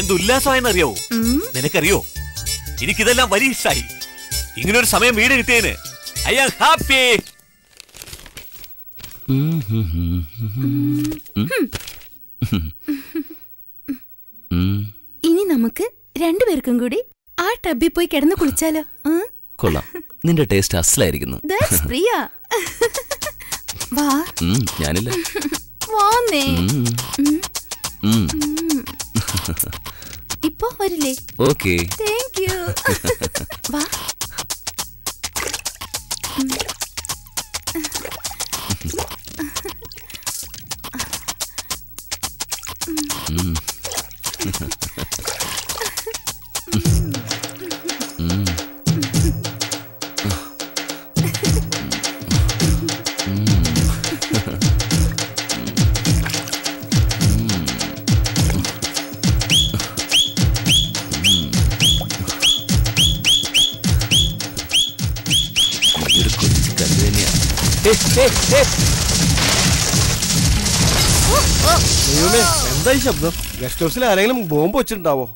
എന്തുല്ലാസമായെന്നറിയാവോ നിനക്കറിയോ? എനിക്കിതെല്ലാം വലിയ ഇഷ്ടമായി. ഇങ്ങനൊരു സമയം വീട് കിട്ടിയതിന് ഐ ആം ഹാപ്പി. ഇനി നമുക്ക് രണ്ടുപേർക്കും കൂടി ആ ടബിൽ പോയി കിടന്ന് കുളിച്ചാലോ? കൊള്ളാം, നിന്റെ ടേസ്റ്റ് അസലായിരിക്കുന്നു. ദാറ്റ്സ് പ്രിയ. വാ. ഞാനില്ല. വാന്നേ. ഇപ്പോ വരില്ലേ? ഓക്കേ. Thank you. വാ. എന്താ ഈ ശബ്ദം? ഗസ്റ്റ് ഹൗസിൽ ആരെങ്കിലും ബോംബ് വെച്ചിട്ടുണ്ടാവോ?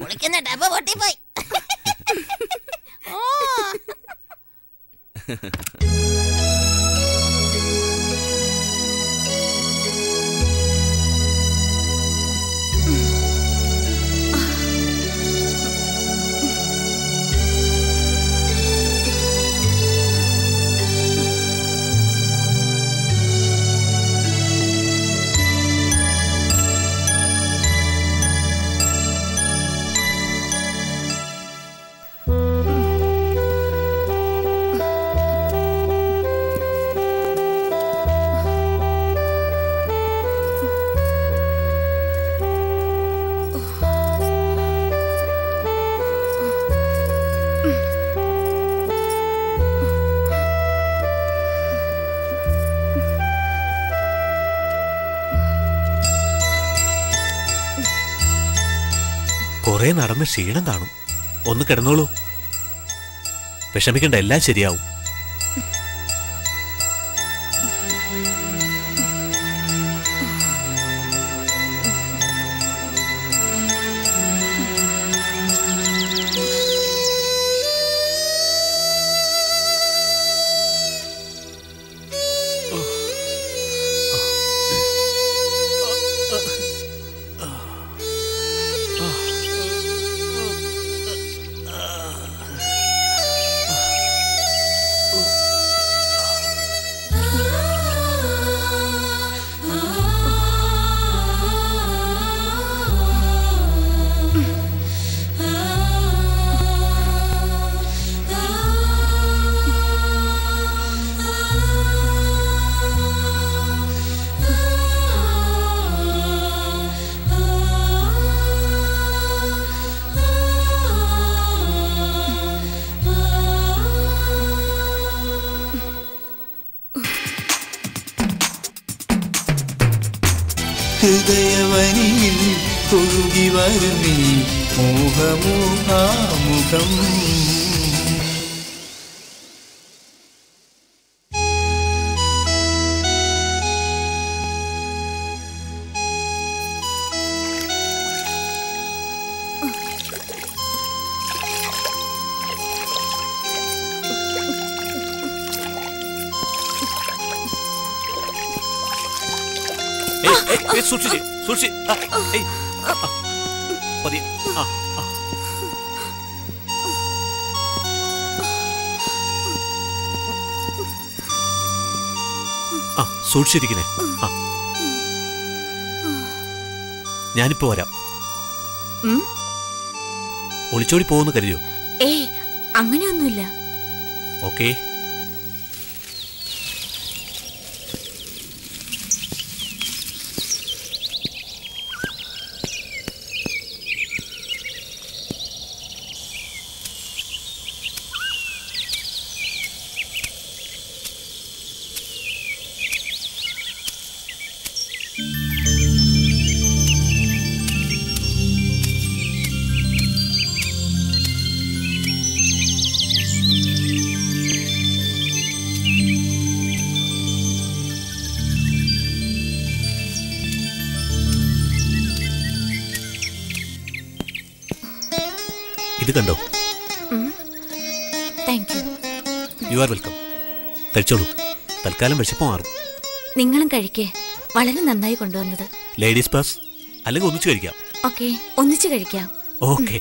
കുളിക്കുന്ന ഡബ് പൊട്ടിപ്പോയി. നടന്ന് ക്ഷീണം കാണും, ഒന്ന് കിടന്നോളൂ. വിഷമിക്കേണ്ട, എല്ലാം ശരിയാവും. സൂക്ഷിച്ചിരിക്കണേ. ആ, ഞാനിപ്പോ വരാം. ഒളിച്ചോടി പോകുന്നു കരുതോ? ഏയ്, അങ്ങനെയൊന്നുമില്ല. ഓക്കേ. ഇത് കണ്ടോ. താങ്ക്യൂ. You are welcome. കഴിച്ചോളൂ, തൽക്കാലം വിശപ്പ് മാറും. നിങ്ങളും കഴിക്കേ, വളരെ നന്നായി കൊണ്ടുവന്നത്. ലേഡീസ് ഫസ്റ്റ് അല്ലെങ്കിൽ ഒന്നിച്ചു കഴിക്കാം. ഓക്കെ, ഒന്നിച്ചു കഴിക്കാം. Okay.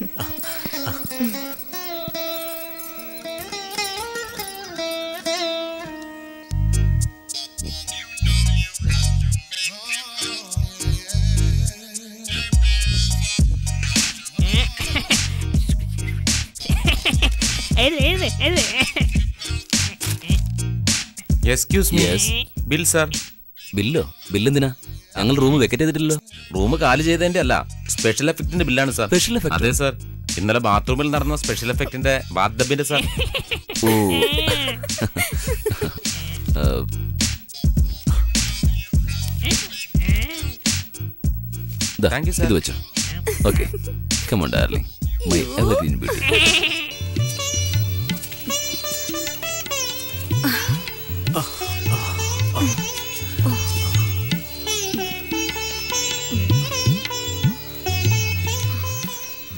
Excuse me. Yes. Bill sir. Bill? Bill എന്തിനാ? ഞങ്ങൾ റൂം വെക്കറ്റ് ചെയ്തിട്ടില്ലല്ലോ. റൂം കാലി ചെയ്തതിന്റെ അല്ല, സ്പെഷ്യൽ എഫക്റ്റിന്റെ ബില്ലാണ് സാർ. Special effect? അതെ സാർ, ഇന്നലെ ബാത്റൂമിൽ നടന്ന സ്പെഷ്യൽ എഫക്റ്റിന്റെ ബാത്ത് ഡബിന്റെ സാർ. ഓ, താങ്ക് യു സാർ. ഇത് വെച്ചോ. Okay, come on darling, my evergreen beauty.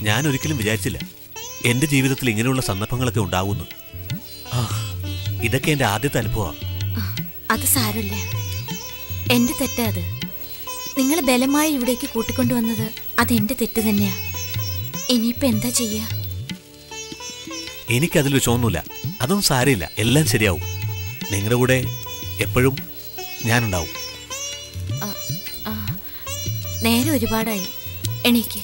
ഞാൻ ഒരിക്കലും വിചാരിച്ചില്ല എൻ്റെ ജീവിതത്തിൽ ഇങ്ങനെയുള്ള സന്ദർഭങ്ങളൊക്കെ ഉണ്ടാവുന്നു. ഇതൊക്കെ എൻ്റെ ആദ്യത്തെ അനുഭവമാണ്. അത് സാരമില്ല, എൻ്റെ തെറ്റാ അത്. നിങ്ങൾ ബലമായി ഇവിടേക്ക് കൂട്ടിക്കൊണ്ടുവന്നത് അതെൻ്റെ തെറ്റ് തന്നെയാണ്. ഇനിയിപ്പോൾ എന്താ ചെയ്യുക? എനിക്കതിൽ വിഷമൊന്നുമില്ല. അതൊന്നും സാരമില്ല, എല്ലാം ശരിയാവും. നിങ്ങളുടെ കൂടെ എപ്പോഴും ഞാനുണ്ടാവും. നേരം ഒരുപാടായി, എണീക്ക്.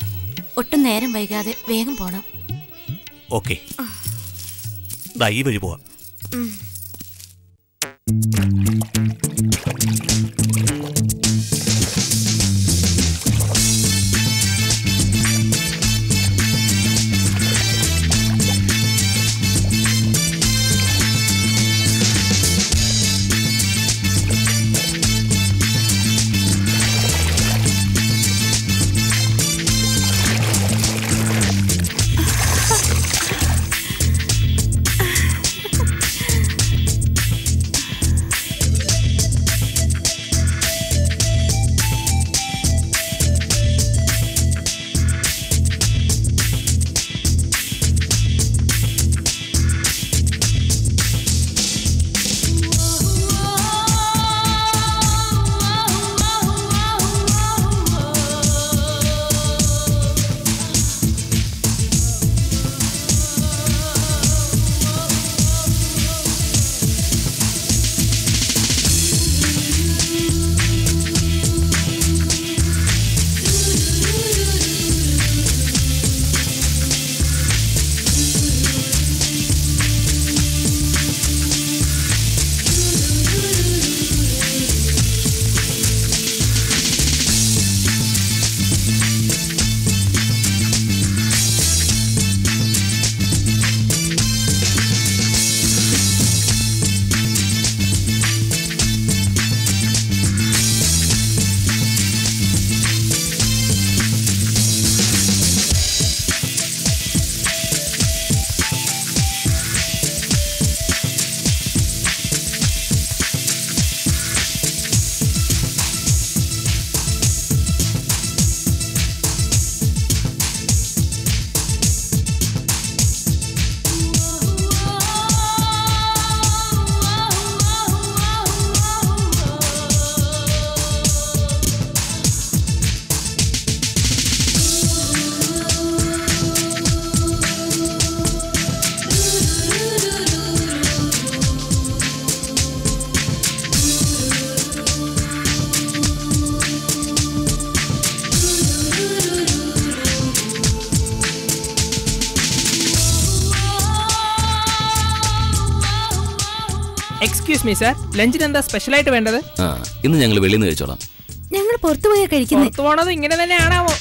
ഒട്ടും നേരം വൈകാതെ വേഗം പോണം. ഓക്കെ, ഈ വഴി പോവാം. മീ സർ, ലഞ്ചിന് എന്താ സ്പെഷ്യൽ ആയിട്ട് വേണ്ടത്? ഇന്ന് ഞങ്ങൾ വെളിയിൽ നിന്ന് കഴിച്ചോളാം. ഞങ്ങൾ പുറത്തു പോയാൽ കഴിക്കുന്നത് ഇങ്ങനെ തന്നെയാണാവോ?